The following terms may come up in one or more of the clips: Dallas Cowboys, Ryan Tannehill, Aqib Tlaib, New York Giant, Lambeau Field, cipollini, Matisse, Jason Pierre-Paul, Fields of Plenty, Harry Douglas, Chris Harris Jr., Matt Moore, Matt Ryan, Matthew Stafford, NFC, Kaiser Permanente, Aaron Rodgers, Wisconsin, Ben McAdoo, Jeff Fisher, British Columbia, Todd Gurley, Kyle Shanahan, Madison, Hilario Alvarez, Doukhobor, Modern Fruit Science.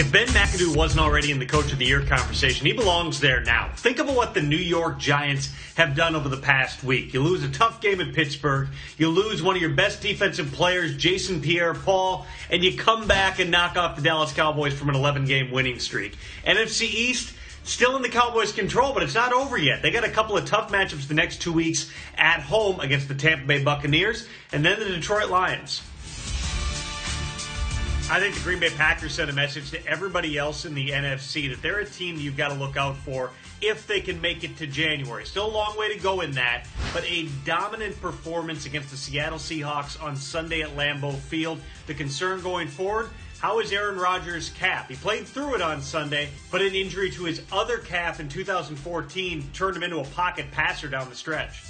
If Ben McAdoo wasn't already in the Coach of the Year conversation, he belongs there now. Think about what the New York Giants have done over the past week. You lose a tough game at Pittsburgh. You lose one of your best defensive players, Jason Pierre-Paul, and you come back and knock off the Dallas Cowboys from an 11-game winning streak. NFC East, still in the Cowboys' control, but it's not over yet. They got a couple of tough matchups the next 2 weeks at home against the Tampa Bay Buccaneers and then the Detroit Lions. I think the Green Bay Packers sent a message to everybody else in the NFC that they're a team you've got to look out for if they can make it to January. Still a long way to go in that, but a dominant performance against the Seattle Seahawks on Sunday at Lambeau Field. The concern going forward, how is Aaron Rodgers' calf? He played through it on Sunday, but an injury to his other calf in 2014 turned him into a pocket passer down the stretch.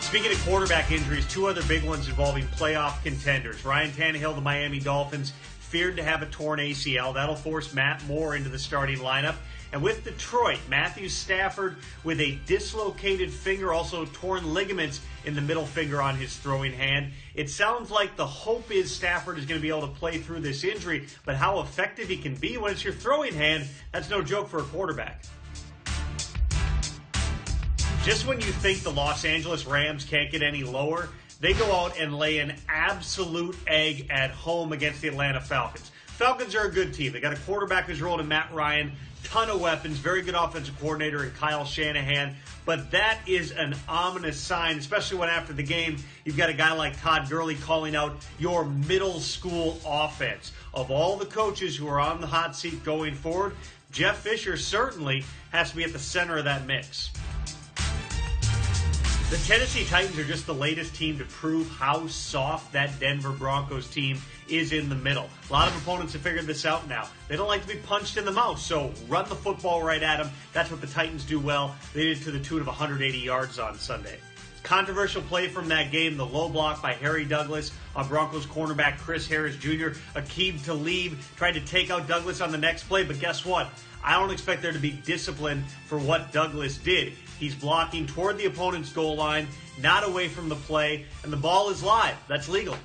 Speaking of quarterback injuries, two other big ones involving playoff contenders. Ryan Tannehill, the Miami Dolphins, feared to have a torn ACL. That'll force Matt Moore into the starting lineup. And with Detroit, Matthew Stafford with a dislocated finger, also torn ligaments in the middle finger on his throwing hand. It sounds like the hope is Stafford is going to be able to play through this injury, but how effective he can be when it's your throwing hand, that's no joke for a quarterback. Just when you think the Los Angeles Rams can't get any lower, they go out and lay an absolute egg at home against the Atlanta Falcons. Falcons are a good team. They got a quarterback who's rolled in Matt Ryan, ton of weapons, very good offensive coordinator in Kyle Shanahan, but that is an ominous sign, especially when after the game, you've got a guy like Todd Gurley calling out your middle school offense. Of all the coaches who are on the hot seat going forward, Jeff Fisher certainly has to be at the center of that mix. The Tennessee Titans are just the latest team to prove how soft that Denver Broncos team is in the middle. A lot of opponents have figured this out now. They don't like to be punched in the mouth, so run the football right at them. That's what the Titans do well. They did it to the tune of 180 yards on Sunday. Controversial play from that game, the low block by Harry Douglas on Broncos cornerback Chris Harris Jr. Aqib Tlaib tried to take out Douglas on the next play, but guess what? I don't expect there to be discipline for what Douglas did. He's blocking toward the opponent's goal line, not away from the play, and the ball is live. That's legal.